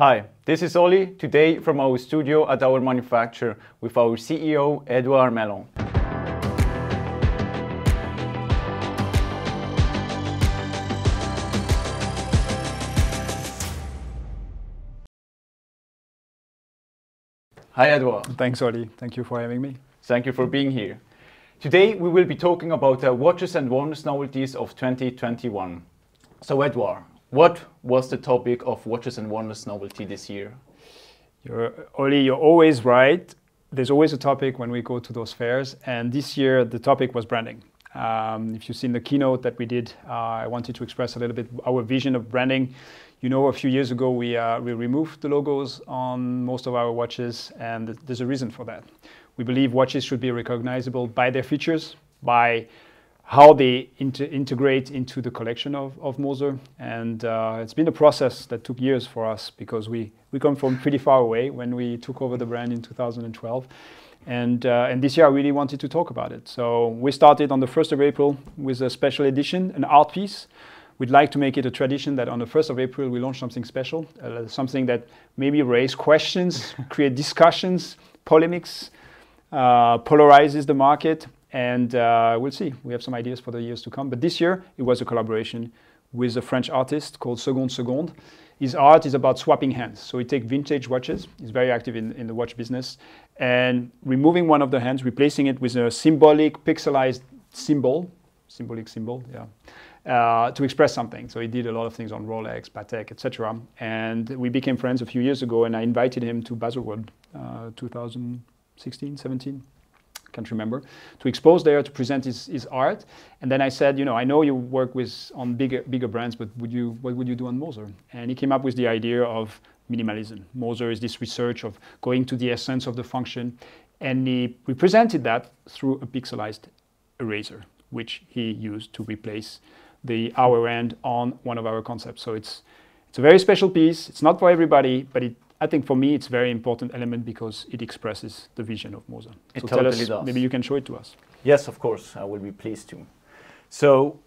Hi, this is Oli, today from our studio at our manufacturer with our CEO Edouard Meylan. Hi Edouard. Thanks Oli, thank you for having me. Thank you for being here. Today we will be talking about the Watches and Wonders novelties of 2021. So Edouard, what was the topic of Watches and Wonders novelty this year? Oli, you're always right. There's always a topic when we go to those fairs, and this year the topic was branding. If you've seen the keynote that we did, I wanted to express a little bit our vision of branding. You know, a few years ago we removed the logos on most of our watches, and there's a reason for that. We believe watches should be recognizable by their features, by how they integrate into the collection of Moser. And it's been a process that took years for us, because we come from pretty far away when we took over the brand in 2012. And this year I really wanted to talk about it. So we started on the 1st of April with a special edition, an art piece. We'd like to make it a tradition that on the 1st of April we launch something special, something that maybe raise questions, create discussions, polemics, polarizes the market. And we'll see. We have some ideas for the years to come. But this year, it was a collaboration with a French artist called Second Second. His art is about swapping hands. So he takes vintage watches. He's very active in the watch business. And removing one of the hands, replacing it with a symbolic, pixelized symbol. Symbolic symbol, yeah. To express something. So he did a lot of things on Rolex, Patek, etc. And we became friends a few years ago, and I invited him to Baselworld 2016, 17. Can't remember, to expose there, to present his art. And then I said, you know, I know you work on bigger brands, but what would you do on Moser? And he came up with the idea of minimalism. Moser is this research of going to the essence of the function. And we presented that through a pixelized eraser, which he used to replace the hour end on one of our concepts. So it's a very special piece. It's not for everybody, but I think for me, it's a very important element because it expresses the vision of Moser. It totally does. Maybe you can show it to us. Yes, of course. I will be pleased to. So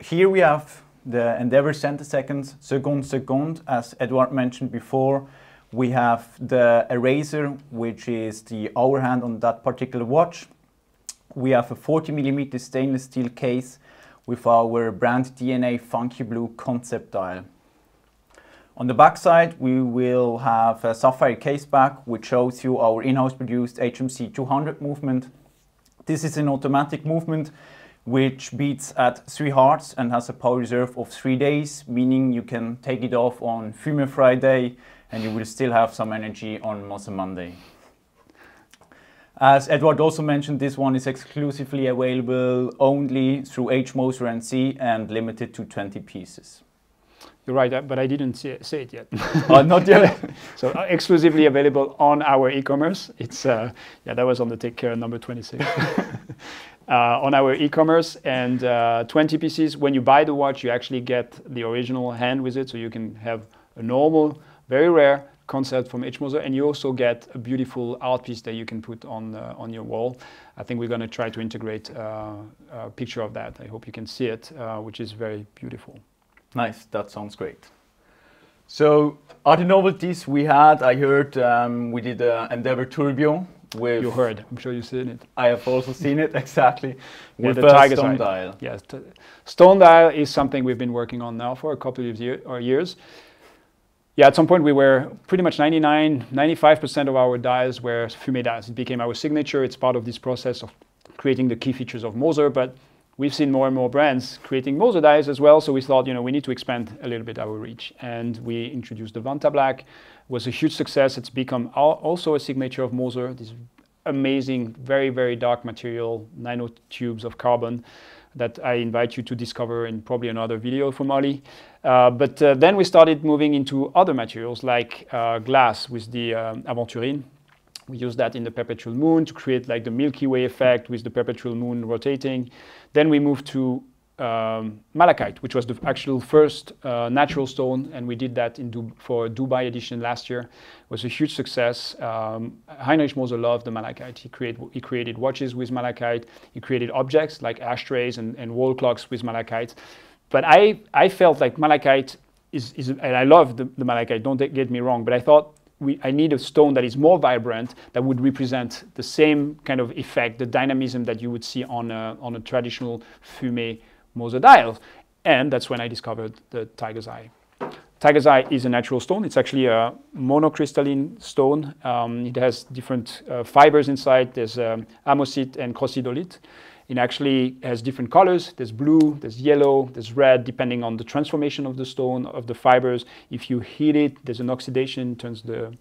here we have the Endeavour Centiseconds, Second Second, as Edouard mentioned before. We have the eraser, which is the hour hand on that particular watch. We have a 40mm stainless steel case with our brand DNA Funky Blue concept dial. On the back side, we will have a sapphire case back, which shows you our in-house produced HMC 200 movement. This is an automatic movement which beats at 3 Hz and has a power reserve of 3 days, meaning you can take it off on Fume Friday and you will still have some energy on Moser Monday. As Edouard also mentioned, this one is exclusively available only through H. Moser & Cie and limited to 20 pieces. You're right, but I didn't say it yet. Not yet. So exclusively available on our e-commerce. It's yeah, that was on the Take Care number 26. On our e-commerce, and 20 pieces. When you buy the watch, you actually get the original hand with it, so you can have a normal, very rare concept from H. Moser, and you also get a beautiful art piece that you can put on your wall. I think we're going to try to integrate a picture of that. I hope you can see it, which is very beautiful. Nice, that sounds great. So, other novelties we had, I heard we did Endeavour Tourbillon with... You heard, I'm sure you've seen it. I have also seen it, exactly. With the tiger stone dial. Yes, stone dial is something we've been working on now for a couple of years. Yeah, at some point we were pretty much 95% of our dials were Fume dials. It became our signature. It's part of this process of creating the key features of Moser, but we've seen more and more brands creating Moser dials as well, so we thought, you know, we need to expand a little bit our reach. And we introduced the Vantablack. It was a huge success. It's become also a signature of Moser, this amazing, very, very dark material, nanotubes of carbon that I invite you to discover in probably another video from Oli. But then we started moving into other materials like glass with the Aventurine. We use that in the perpetual moon to create like the Milky Way effect with the perpetual moon rotating. Then we moved to Malachite, which was the actual first natural stone, and we did that in for Dubai edition last year. It was a huge success. Heinrich Moser loved the Malachite. He created watches with Malachite. He created objects like ashtrays and wall clocks with Malachite. But I felt like Malachite and I love the malachite, don't get me wrong, but I thought I need a stone that is more vibrant, that would represent the same kind of effect, the dynamism that you would see on a traditional Fumé Moser dial. And that's when I discovered the Tiger's Eye. Tiger's Eye is a natural stone. It's actually a monocrystalline stone. It has different fibers inside. There's amosite and chalcedolite. It actually has different colors. There's blue, there's yellow, there's red, depending on the transformation of the stone, of the fibers. If you heat it, there's an oxidation, turns the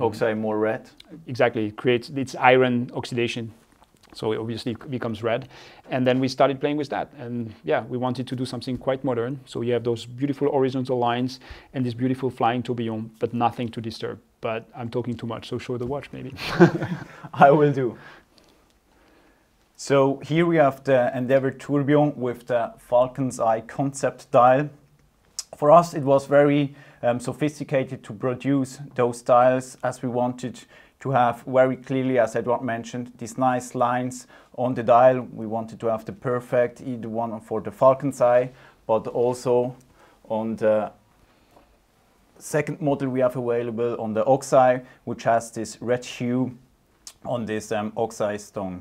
Oxeye more red. Exactly, it creates its iron oxidation. So it obviously becomes red. And then we started playing with that. And yeah, we wanted to do something quite modern. So you have those beautiful horizontal lines and this beautiful flying tourbillon, but nothing to disturb. But I'm talking too much, so show the watch maybe. I will do. So here we have the Endeavour Tourbillon with the Falcon's Eye concept dial. For us, it was very sophisticated to produce those dials, as we wanted to have very clearly, as Edouard mentioned, these nice lines on the dial. We wanted to have the perfect, either one for the Falcon's Eye, but also on the second model we have available on the Oxeye, which has this red hue on this Oxeye stone.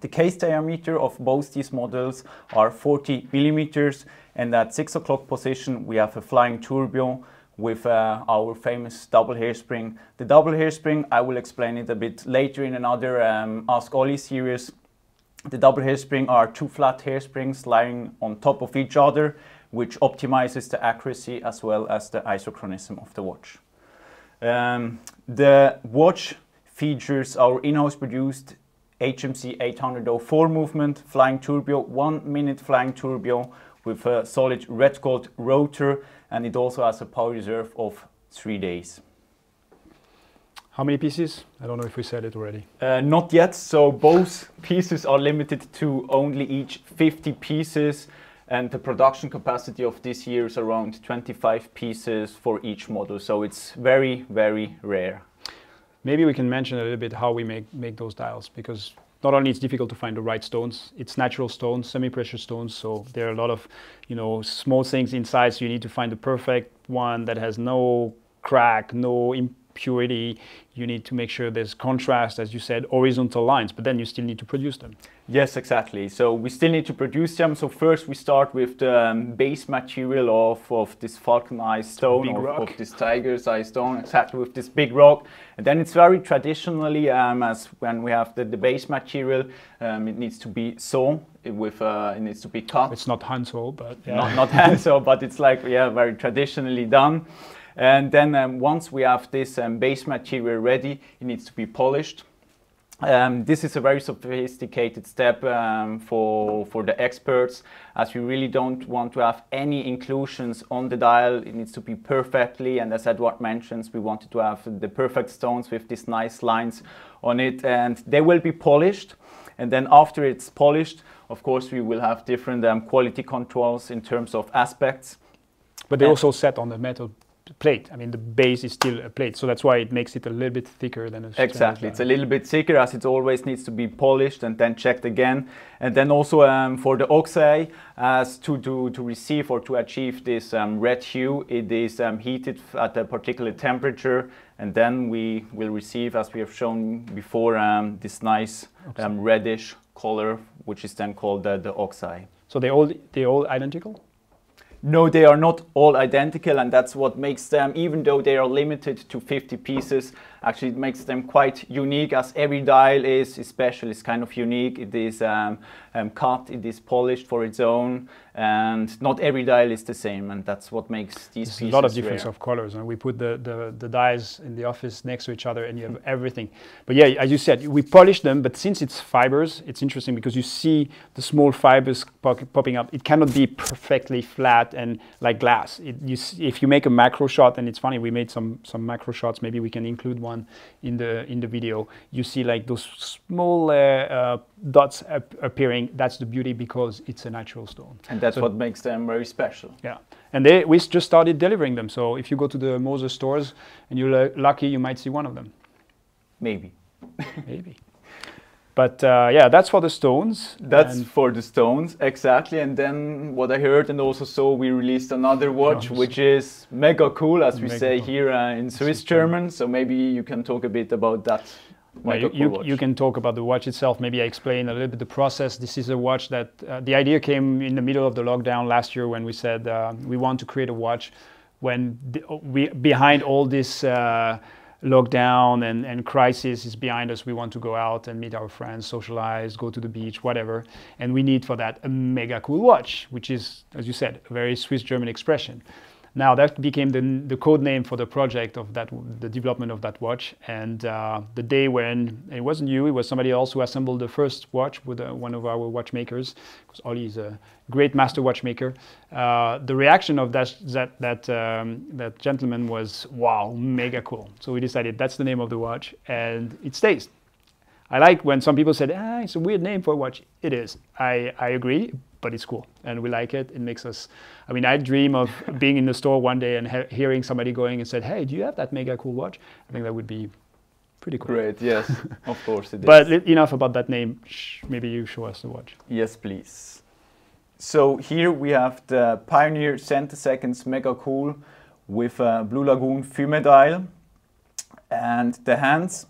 The case diameter of both these models are 40 millimeters, and at 6 o'clock position we have a flying tourbillon with our famous double hairspring. The double hairspring, I will explain it a bit later in another Ask Oli series. The double hairspring are two flat hairsprings lying on top of each other, which optimizes the accuracy as well as the isochronism of the watch. The watch features our in-house produced HMC 804 movement, flying tourbillon, 1-minute flying tourbillon with a solid red gold rotor, and it also has a power reserve of 3 days. How many pieces? I don't know if we said it already. Not yet, so both pieces are limited to only each 50 pieces, and the production capacity of this year is around 25 pieces for each model, so it's very, very rare. Maybe we can mention a little bit how we make those dials, because not only it's difficult to find the right stones, it's natural stones, semi-precious stones, so there are a lot of, you know, small things inside, so you need to find the perfect one that has no crack, no impurity. You need to make sure there's contrast, as you said, horizontal lines, but then you still need to produce them. Yes, exactly. So we still need to produce them. So first we start with the base material of this Falcon's Eye stone, of this Tiger's Eye stone, exactly, with this big rock. And then it's very traditionally, as when we have the base material, it needs to be sawn, it needs to be cut. It's not hand saw, but... Yeah. Not hand saw, but it's like, yeah, very traditionally done. And then once we have this base material ready, it needs to be polished. This is a very sophisticated step for the experts, as we really don't want to have any inclusions on the dial. It needs to be perfectly, and as Edouard mentions, we wanted to have the perfect stones with these nice lines on it, and they will be polished. And then after it's polished, of course, we will have different quality controls in terms of aspects. But they also set on the metal plate. I mean, the base is still a plate, so that's why it makes it a little bit thicker than a standard. Exactly, it's a little bit thicker, as it always needs to be polished and then checked again. And then also for the Oxeye, as to receive or to achieve this red hue, it is heated at a particular temperature, and then we will receive, as we have shown before, this nice reddish color, which is then called the Oxeye. So they all identical? No, they are not all identical, and that's what makes them, even though they are limited to 50 pieces, actually it makes them quite unique, as every dial is, especially, is kind of unique. It is cut, it is polished for its own, and not every dial is the same, and that's what makes these pieces rare. There's a lot of difference of colors, and we put the dials in the office next to each other, and you have everything. But yeah, as you said, we polish them, but since it's fibers, it's interesting because you see the small fibers popping up. It cannot be perfectly flat and like glass. If you make a macro shot, and it's funny, we made some macro shots, maybe we can include one in the video, you see like those small dots appearing. That's the beauty, because it's a natural stone. And that's what makes them very special. Yeah, and we just started delivering them. So if you go to the Moser stores and you're lucky, you might see one of them. Maybe. Maybe. But yeah, that's for the stones. That's for the stones, exactly. And then what I heard and also saw, we released another watch, which is mega cool, as we say here in Swiss German. So maybe you can talk a bit about that. Well, you can talk about the watch itself. Maybe I explain a little bit the process. This is a watch that the idea came in the middle of the lockdown last year when we said we want to create a watch. When behind all this lockdown and crisis is behind us, we want to go out and meet our friends, socialize, go to the beach, whatever. And we need for that a mega cool watch, which is, as you said, a very Swiss German expression. Now that became the code name for the project of that, the development of that watch. And the day when, it wasn't you, it was somebody else who assembled the first watch with one of our watchmakers, because Oli is a great master watchmaker. The reaction of that gentleman was, wow, mega cool. So we decided that's the name of the watch, and it stays. I like when some people said, ah, it's a weird name for a watch. It is, I agree, but it's cool and we like it. It makes us, I mean, I dream of being in the store one day and hearing somebody going and said, hey, do you have that mega cool watch? I think that would be pretty cool. Great, yes, of course it is. But enough about that name. Shh, maybe you show us the watch. Yes, please. So here we have the Pioneer Centiseconds mega cool with Blue Lagoon Fumedile, and the hands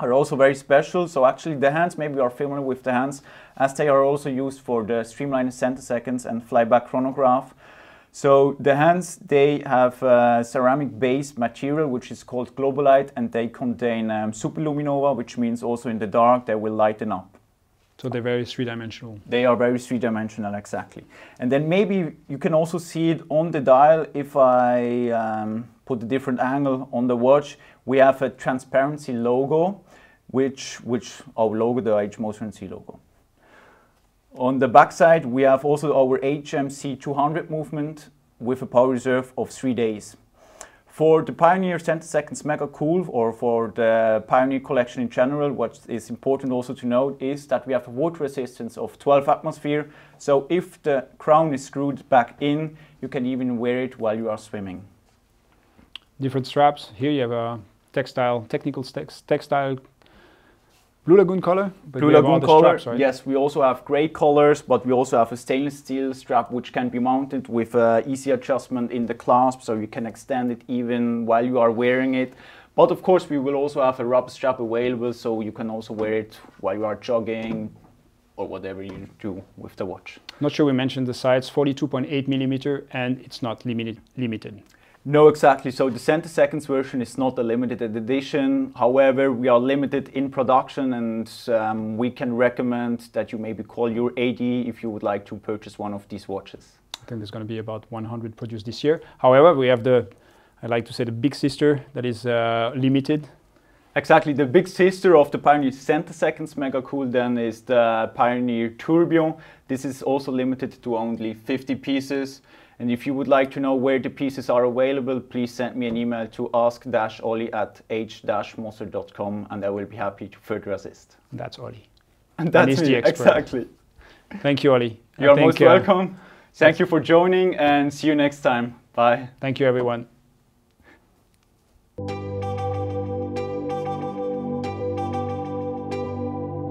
are also very special. So actually the hands, maybe you are familiar with the hands, as they are also used for the Streamliner Centiseconds and Flyback Chronograph. So the hands, they have ceramic based material, which is called Globolite, and they contain Superluminova, which means also in the dark they will lighten up. So they're very three-dimensional. They are very three-dimensional, exactly. And then maybe you can also see it on the dial. If I put a different angle on the watch, we have a transparency logo, which our logo, the H. Moser & Cie logo. On the backside, we have also our HMC 200 movement with a power reserve of 3 days. For the Pioneer Centiseconds Mega Cool, or for the Pioneer collection in general, what is important also to note is that we have a water resistance of 12 atmosphere. So if the crown is screwed back in, you can even wear it while you are swimming. Different straps. Here you have a textile, technical textile Blue Lagoon color. But Blue Lagoon color, straps, right? Yes, we also have gray colors, but we also have a stainless steel strap which can be mounted with easy adjustment in the clasp, so you can extend it even while you are wearing it. But of course we will also have a rubber strap available, so you can also wear it while you are jogging or whatever you do with the watch. Not sure we mentioned the size, 42.8mm, and it's not limited. No, exactly. So the Centiseconds version is not a limited edition. However, we are limited in production, and we can recommend that you maybe call your AD if you would like to purchase one of these watches. I think there's going to be about 100 produced this year. However, we have the, I like to say, the big sister that is limited. Exactly. The big sister of the Pioneer Centiseconds Mega Cool then is the Pioneer Tourbillon. This is also limited to only 50 pieces. And if you would like to know where the pieces are available, please send me an email to ask-oli@h-moser.com, and I will be happy to further assist. That's Oli. And that's me, exactly. Thank you, Oli. You're most welcome. Thank you for joining, and see you next time. Bye. Thank you, everyone.